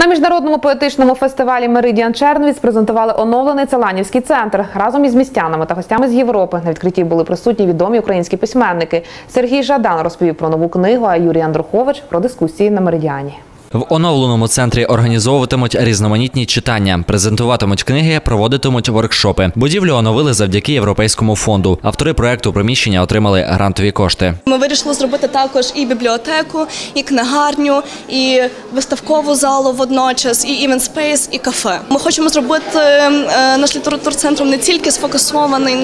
На міжнародному поетичному фестивалі «Меридіан Czernowitz» презентували оновлений Целанівський центр. Разом із містянами та гостями з Європи на відкритті були присутні відомі українські письменники. Сергій Жадан розповів про нову книгу, а Юрій Андрухович – про дискусії на Меридіані. В оновленому центрі організовуватимуть різноманітні читання, презентуватимуть книги, проводитимуть воркшопи. Будівлю оновили завдяки Європейському фонду. Автори проєкту приміщення отримали грантові кошти. Ми вирішили зробити також і бібліотеку, і книгарню, і виставкову залу водночас, і івент-спейс, і кафе. Ми хочемо зробити наш літературцентр не тільки сфокусований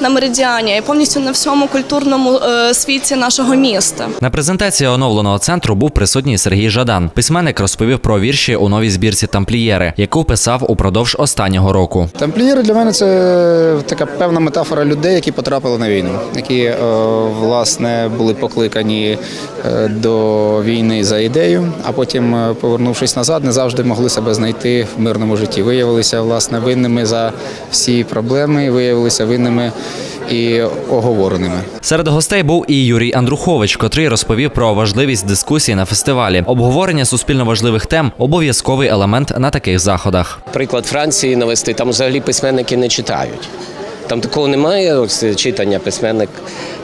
на Меридіані, а й повністю на всьому культурному світі нашого міста. На презентації оновленого центру був присутній Сергій Жадан. Письменник розповів про вірші у новій збірці «Тамплієри», яку писав упродовж останнього року. «Тамплієри» для мене – це така певна метафора людей, які потрапили на війну, які, власне, були покликані до війни за ідею, а потім, повернувшись назад, не завжди могли себе знайти в мирному житті. Виявилися, власне, винними за всі проблеми, виявилися винними і оговореними. Серед гостей був і Юрій Андрухович, котрий розповів про важливість дискусій на фестивалі. Обговорення суспільно важливих тем – обов'язковий елемент на таких заходах. Приклад Франції навести, там взагалі письменники не читають. Там такого немає, ось читання, письменник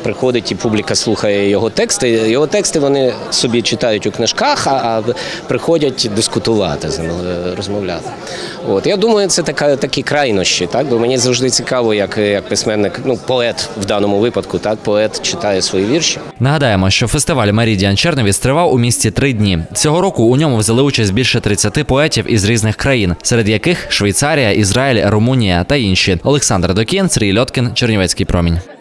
приходить і публіка слухає його тексти. Його тексти вони собі читають у книжках, а приходять дискутувати, з ним розмовляти. От. Я думаю, це такі крайнощі, так? Бо мені завжди цікаво, як письменник, ну, поет в даному випадку, так? Поет читає свої вірші. Нагадаємо, що фестиваль «Меридіан Czernowitz» тривав у місті 3 дні. Цього року у ньому взяли участь більше 30 поетів із різних країн, серед яких Швейцарія, Ізраїль, Румунія та інші. Олександр Докін, Сергій Льоткін, Чернівецький промінь.